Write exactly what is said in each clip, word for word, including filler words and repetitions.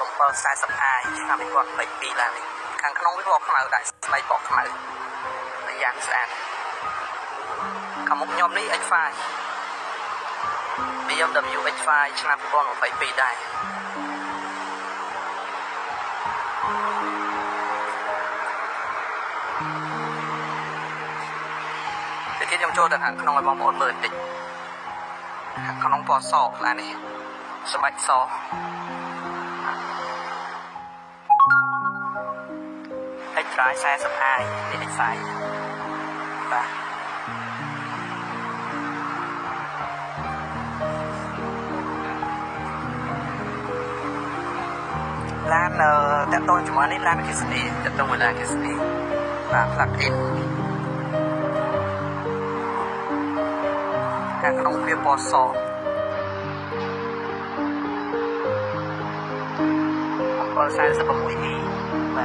ปกป้องสายสปายทำให้พวกไปปีละเลยขังขนมวิบอกขมาได้ไปบอกขมาเลยยามสะอาดขมุกยอมนี่ไอ้ฝ่ายไม่ยอมดำอยู่ไอ้ฝ่ายชนะวิบอกไปปีได้แต่ที่ยังโจทย์แต่ขังขนมไอ้บอกหมดเลยติดขังขนมปอสอบละนี่สบายสอบร้อยสายสบายไม่ได้สายไปร้านเอ่อแต่ต้นจุ๋มนี่ร้านคิสตี้แต่ต้นเวลาคิสตี้ร้านหลักอินแต่ก็ต้องเรียบร้อยสอบร้อยสายสบายดีไป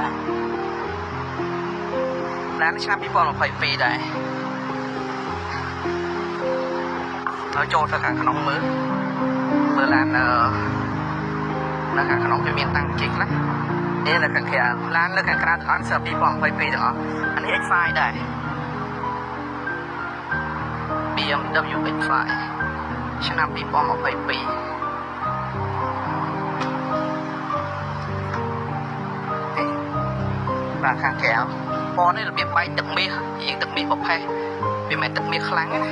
ร้านชาพี่บอลไปปีได้เราโจทย์ทางการขนมมือเมื่อร้านเออทางการขนมจะมีตังค์จริงนะนี่แหละการแข่งร้านเรื่องการกระทอนเสิร์ฟพี่บอลไปปีเนาะอันนี้ เอ็กซ์ ไฟว์ ได้ บี เอ็ม ดับเบิลยู เอ็กซ์ ไฟว์ ชนะพี่บอลไปปีร้านการแข่งบอลนี่เราเบียดไปตึกมียิงตึกมีบอกให้เบียดไปตึกมีครั้งนะ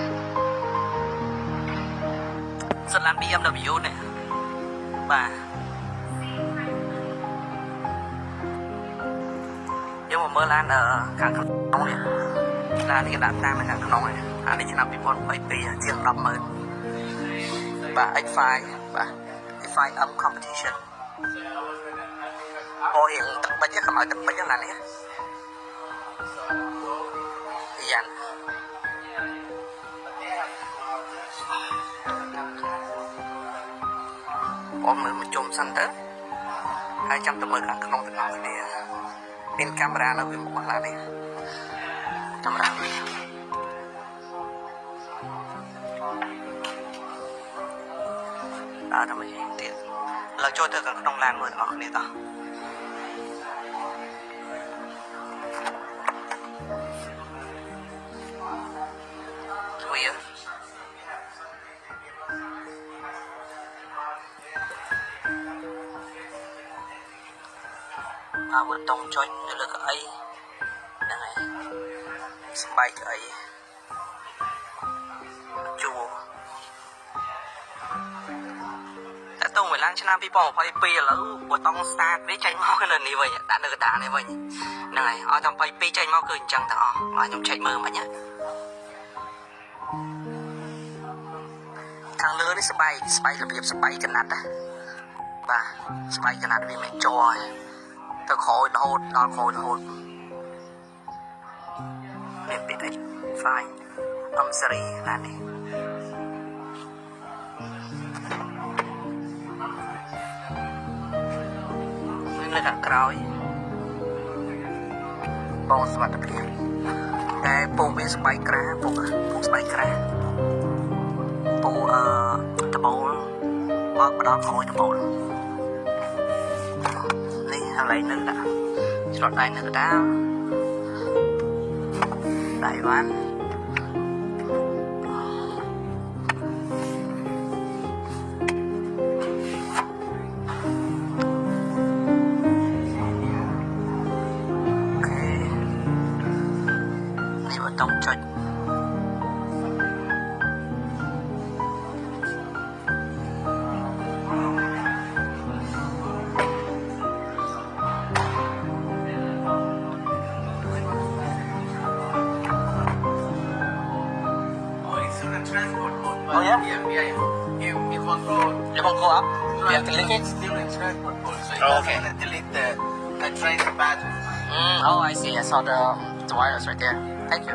ส่วนร้าน บี เอ็ม ดับเบิลยู เนี่ยบ่าเดี๋ยวผมเมื่อร้านเอ่อการขนมเนี่ยร้านนี้กระดาษตั้งในการขนมเนี่ยอันนี้ชนะพี่บอลไปปีเจียงรับมือบ่า เอ็กซ์ ไฟว์ บ่า เอ็กซ์ ไฟว์ อัพคอมเพติชันพอเห็นตึกไปเยอะขนาดตึกไปเยอะขนาดนี้ยันพอมือมันจมสันเตอร์ให้จำตัวมือกันขนมตัวน้องคนนี้เป็นกล้ามร้านเราเป็นบุคคลอะไรกล้ามร้านเราทำไมเดี๋ยวเราโจทย์เธอกันขนมร้านมือน้องคนนี้ต่อบนตรงจอยนี่เลยก็ไอ้ยังไงสบายก็ไอ้จูแต่ตรงเวลาชนะพี่ปอไปปีแล้วบนต้องสตาร์ทได้ใจมากขนาดนี้เว้ยด่าเนื้อด่าเนี่ยเว้ยยังไงอ๋อทำไปปีใจมากเกินจังแต่อ๋ออ๋อยังใจมือมาเนี่ยทางเลือนี่สบายสบายระเบียบสบายขนาดนะบ้าสบายขนาดนี้ไม่จอยตะโขดโหดนอนโขดโหดเป็นปิดไอ้ไฟอัมสรีนั่นเองนี่เลยกับกร้อยบองสวัสดิ์เปลี่ยนแต่ปูเป็นสไปกระปูปูสไปกระปูเอ่อตะโบนบอกกระดองโขดตะโบนอะไรนึกอะชอบได้นึกได้ได้วันโอเคนี่ว่าต้องจดOh, okay. I'm going to delete the, the train badge. Mm, oh, I see. I saw the, the wires right there. Thank you.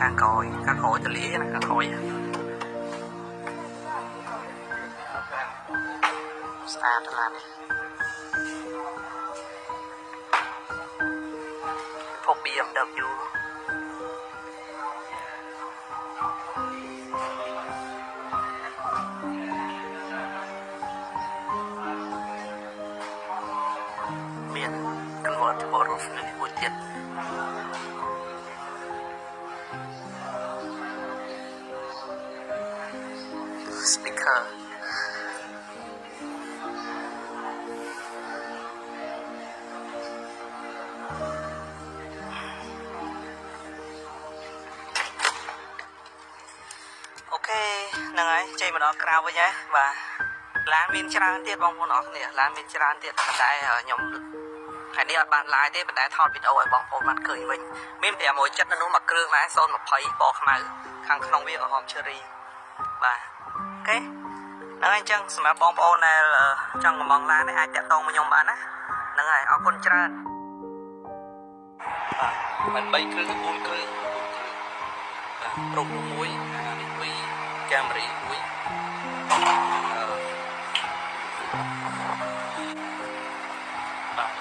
Các khối, các khối từ lý này, các khối. Start to làm đi. Phục B M W. មានកន្លងធ្ងន់ស្ងឹកមួយទៀតស្ពីកអឺអូខេហ្នឹងហើយចេញមកដល់ក្រៅវិញហើយបាទឡានមានច្រើនទៀតបងប្អូនអរគ្នាឡានមានច្រើនទៀតប៉ុន្តែខ្ញុំថ្ងៃនេះអត់បានឡាយទេប៉ុន្តែថតវីដេអូឲ្យបងប្អូនបានឃើញវិញមានfive seventyនៅនោះមួយគ្រឿងដែរzero twentyពណ៌ខ្មៅខាងក្នុងវាក្រហមឈឺរីបាទអូខេហ្នឹងហើយអញ្ចឹងសម្រាប់បងប្អូនដែលចង់កម្មងឡាននេះអាចតាក់ទងមកខ្ញុំបានណាហ្នឹងហើយអរគុណច្រើនបាទមិនthreeគ្រឿងfourគ្រឿងបាទរូបមួយអានេះtwoកាមេរ៉ាមួយបាទ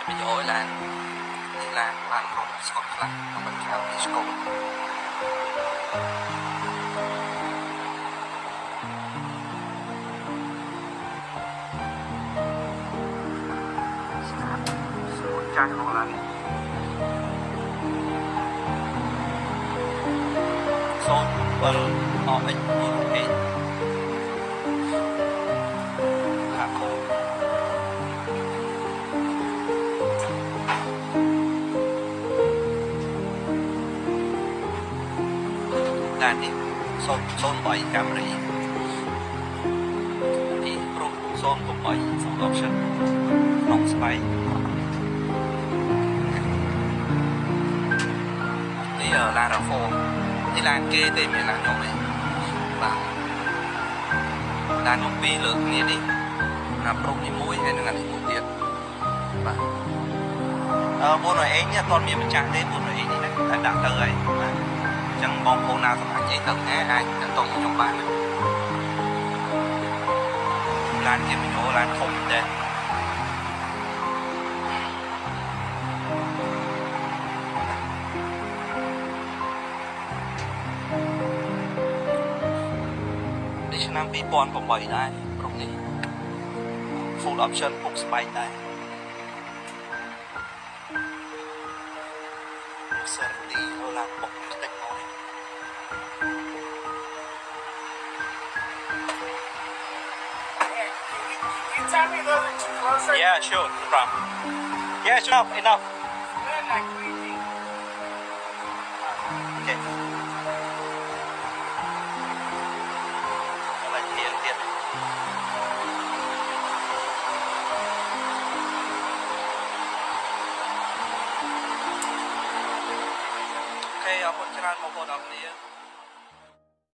វីដេអូឡានឡានបានរត់ស្គត់ខ្លះមិនខៅពីស្គត់ចាស់ក្នុងឡានសូនបើអត់អីទេថាគោឡាននេះសូនសូនeightកាមេរ៉ាទីរូបសូនeightសំឡងសិនក្នុងស្បៃឡានរ៉ាហ្វូនេះឡានគេទេមានឡានខ្ញុំទេបាទឡានខ្ញុំពីរលើកគ្នានេះអាប្រុកនេះមួយហើយនឹងអានេះមួយទៀតបាទអឺបុនអេងនេះអត់មានម្ចាស់ទេបុនអេងនេះតែដាក់ទៅហើយបាទអញ្ចឹងបងប្អូនណាសម្រាប់អីទៅណាអាចទៅតុងខ្ញុំបានឡានគេមិនចូលឡានធំទេឆ្នាំtwo thousand eightដែរក្រុមនេះ full option ពុកស្បែកដែរសរទីអូឡាពុកស្បែកមកនេះ Yeah sure no problem Yeah sure enough enough Okay okay អរគុណច្រើនបងប្អូនអរគ្នា